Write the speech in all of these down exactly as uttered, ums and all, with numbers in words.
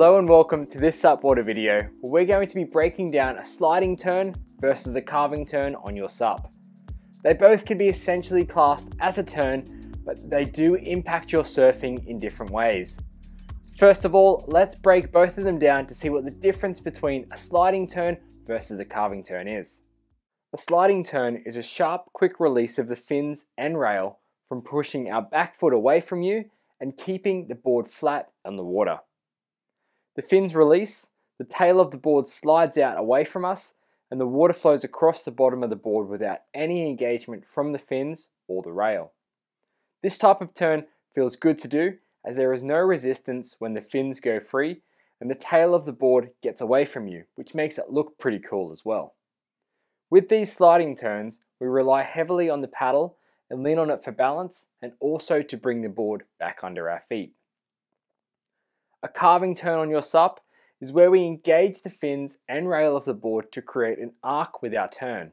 Hello and welcome to this SUP Water video, where we're going to be breaking down a sliding turn versus a carving turn on your SUP. They both can be essentially classed as a turn, but they do impact your surfing in different ways. First of all, let's break both of them down to see what the difference between a sliding turn versus a carving turn is. A sliding turn is a sharp, quick release of the fins and rail from pushing our back foot away from you and keeping the board flat on the water. The fins release, the tail of the board slides out away from us, and the water flows across the bottom of the board without any engagement from the fins or the rail. This type of turn feels good to do as there is no resistance when the fins go free and the tail of the board gets away from you, which makes it look pretty cool as well. With these sliding turns, we rely heavily on the paddle and lean on it for balance and also to bring the board back under our feet. A carving turn on your SUP is where we engage the fins and rail of the board to create an arc with our turn.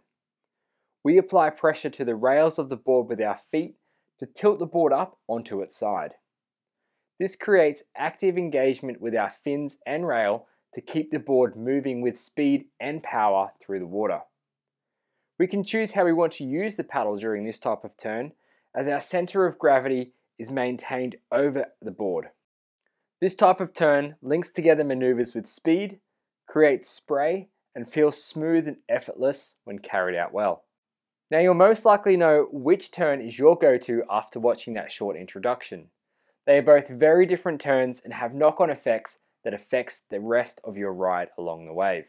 We apply pressure to the rails of the board with our feet to tilt the board up onto its side. This creates active engagement with our fins and rail to keep the board moving with speed and power through the water. We can choose how we want to use the paddle during this type of turn, as our center of gravity is maintained over the board. This type of turn links together maneuvers with speed, creates spray, and feels smooth and effortless when carried out well. Now you'll most likely know which turn is your go-to after watching that short introduction. They are both very different turns and have knock-on effects that affects the rest of your ride along the wave.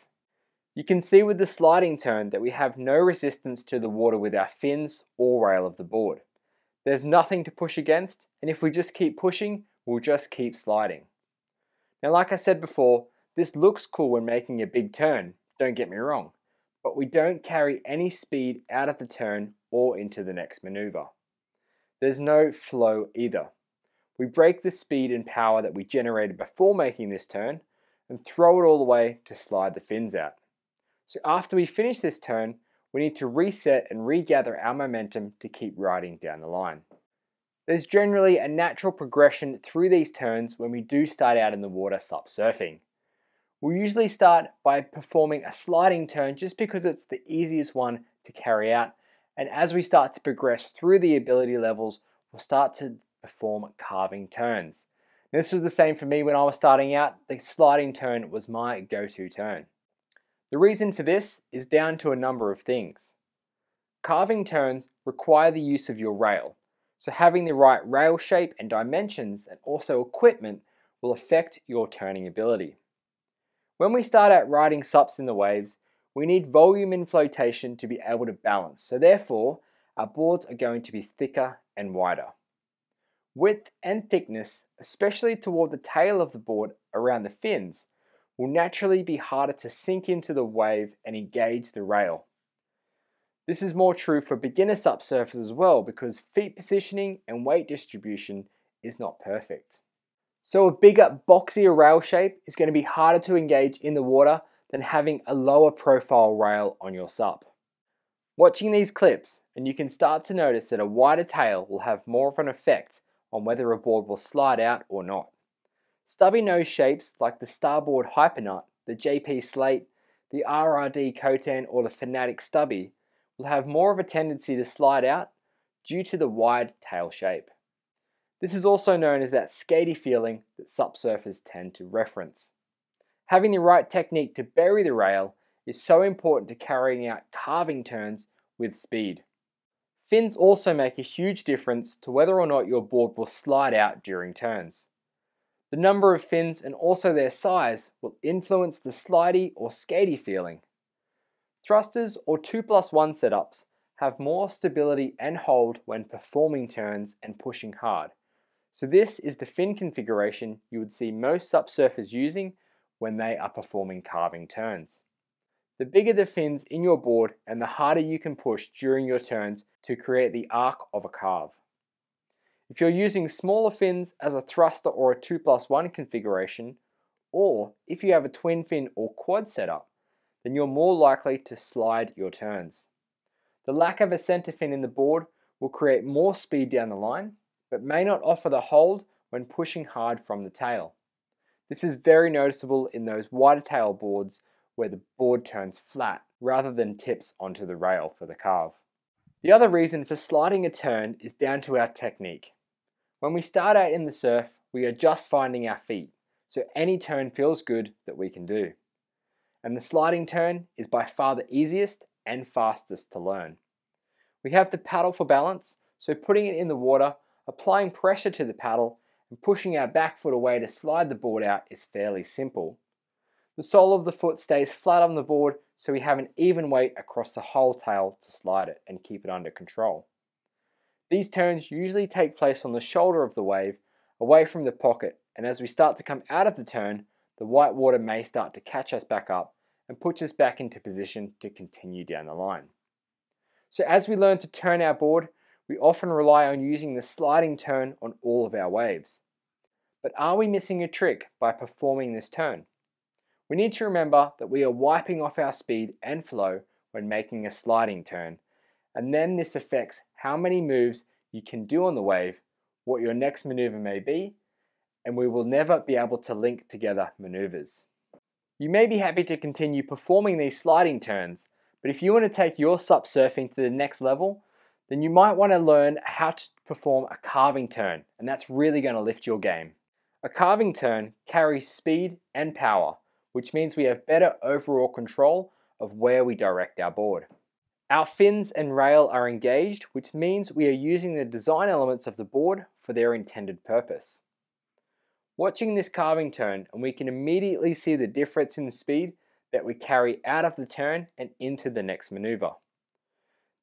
You can see with the sliding turn that we have no resistance to the water with our fins or rail of the board. There's nothing to push against, and if we just keep pushing, we'll just keep sliding. Now, like I said before, this looks cool when making a big turn, don't get me wrong, but we don't carry any speed out of the turn or into the next maneuver. There's no flow either. We break the speed and power that we generated before making this turn and throw it all away to slide the fins out. So after we finish this turn, we need to reset and regather our momentum to keep riding down the line. There's generally a natural progression through these turns when we do start out in the water SUP surfing. We'll usually start by performing a sliding turn just because it's the easiest one to carry out, and as we start to progress through the ability levels, we'll start to perform carving turns. And this was the same for me when I was starting out. The sliding turn was my go-to turn. The reason for this is down to a number of things. Carving turns require the use of your rail. So having the right rail shape and dimensions and also equipment will affect your turning ability. When we start out riding SUPs in the waves, we need volume and flotation to be able to balance. So therefore, our boards are going to be thicker and wider. Width and thickness, especially toward the tail of the board around the fins, will naturally be harder to sink into the wave and engage the rail. This is more true for beginner SUP surfers as well, because feet positioning and weight distribution is not perfect. So a bigger, boxier rail shape is going to be harder to engage in the water than having a lower profile rail on your SUP. Watching these clips, and you can start to notice that a wider tail will have more of an effect on whether a board will slide out or not. Stubby nose shapes like the Starboard Hypernut, the J P Slate, the R R D Cotan, or the Fanatic Stubby will have more of a tendency to slide out due to the wide tail shape. This is also known as that skatey feeling that SUP surfers tend to reference. Having the right technique to bury the rail is so important to carrying out carving turns with speed. Fins also make a huge difference to whether or not your board will slide out during turns. The number of fins and also their size will influence the slidey or skatey feeling. Thrusters or two plus one setups have more stability and hold when performing turns and pushing hard. So this is the fin configuration you would see most SUP surfers using when they are performing carving turns. The bigger the fins in your board and the harder you can push during your turns to create the arc of a carve. If you're using smaller fins as a thruster or a two plus one configuration, or if you have a twin fin or quad setup, then you're more likely to slide your turns. The lack of a center fin in the board will create more speed down the line, but may not offer the hold when pushing hard from the tail. This is very noticeable in those wider tail boards where the board turns flat rather than tips onto the rail for the carve. The other reason for sliding a turn is down to our technique. When we start out in the surf, we are just finding our feet, so any turn feels good that we can do. And the sliding turn is by far the easiest and fastest to learn. We have the paddle for balance, so putting it in the water, applying pressure to the paddle, and pushing our back foot away to slide the board out is fairly simple. The sole of the foot stays flat on the board, so we have an even weight across the whole tail to slide it and keep it under control. These turns usually take place on the shoulder of the wave, away from the pocket, and as we start to come out of the turn, the white water may start to catch us back up and puts us back into position to continue down the line. So as we learn to turn our board, we often rely on using the sliding turn on all of our waves. But are we missing a trick by performing this turn? We need to remember that we are wiping off our speed and flow when making a sliding turn, and then this affects how many moves you can do on the wave, what your next maneuver may be, and we will never be able to link together maneuvers. You may be happy to continue performing these sliding turns, but if you want to take your SUP surfing to the next level, then you might want to learn how to perform a carving turn, and that's really going to lift your game. A carving turn carries speed and power, which means we have better overall control of where we direct our board. Our fins and rail are engaged, which means we are using the design elements of the board for their intended purpose. Watching this carving turn, and we can immediately see the difference in the speed that we carry out of the turn and into the next maneuver.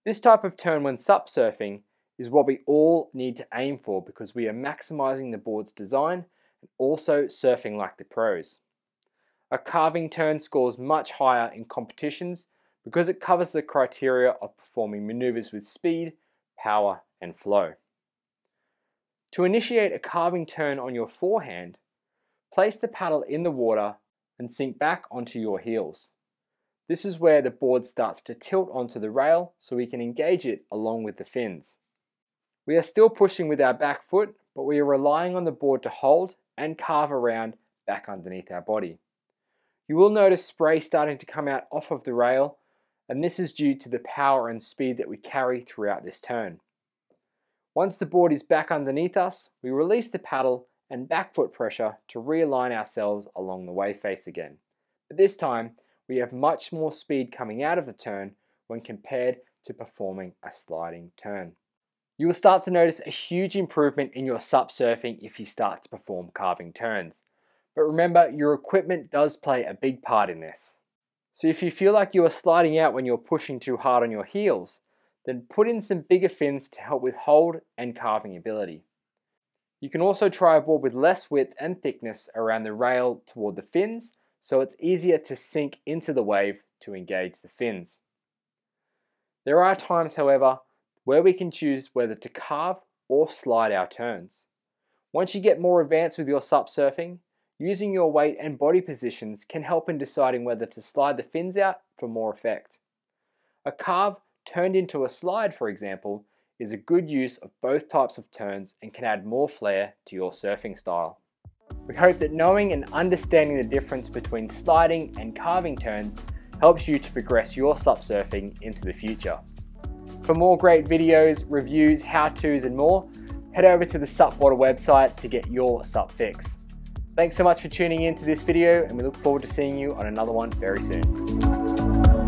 This type of turn when SUP surfing is what we all need to aim for, because we are maximizing the board's design and also surfing like the pros. A carving turn scores much higher in competitions because it covers the criteria of performing maneuvers with speed, power, and flow. To initiate a carving turn on your forehand, place the paddle in the water and sink back onto your heels. This is where the board starts to tilt onto the rail so we can engage it along with the fins. We are still pushing with our back foot, but we are relying on the board to hold and carve around back underneath our body. You will notice spray starting to come out off of the rail, and this is due to the power and speed that we carry throughout this turn. Once the board is back underneath us, we release the paddle and back foot pressure to realign ourselves along the wave face again. But this time, we have much more speed coming out of the turn when compared to performing a sliding turn. You will start to notice a huge improvement in your SUP surfing if you start to perform carving turns. But remember, your equipment does play a big part in this. So if you feel like you are sliding out when you're pushing too hard on your heels, then put in some bigger fins to help with hold and carving ability. You can also try a board with less width and thickness around the rail toward the fins, so it's easier to sink into the wave to engage the fins. There are times, however, where we can choose whether to carve or slide our turns. Once you get more advanced with your SUP surfing, using your weight and body positions can help in deciding whether to slide the fins out for more effect. A carve turned into a slide, for example, is a good use of both types of turns and can add more flair to your surfing style. We hope that knowing and understanding the difference between sliding and carving turns helps you to progress your SUP surfing into the future. For more great videos, reviews, how-tos and more, head over to the SUPboarder website to get your SUP fix. Thanks so much for tuning in to this video, and we look forward to seeing you on another one very soon.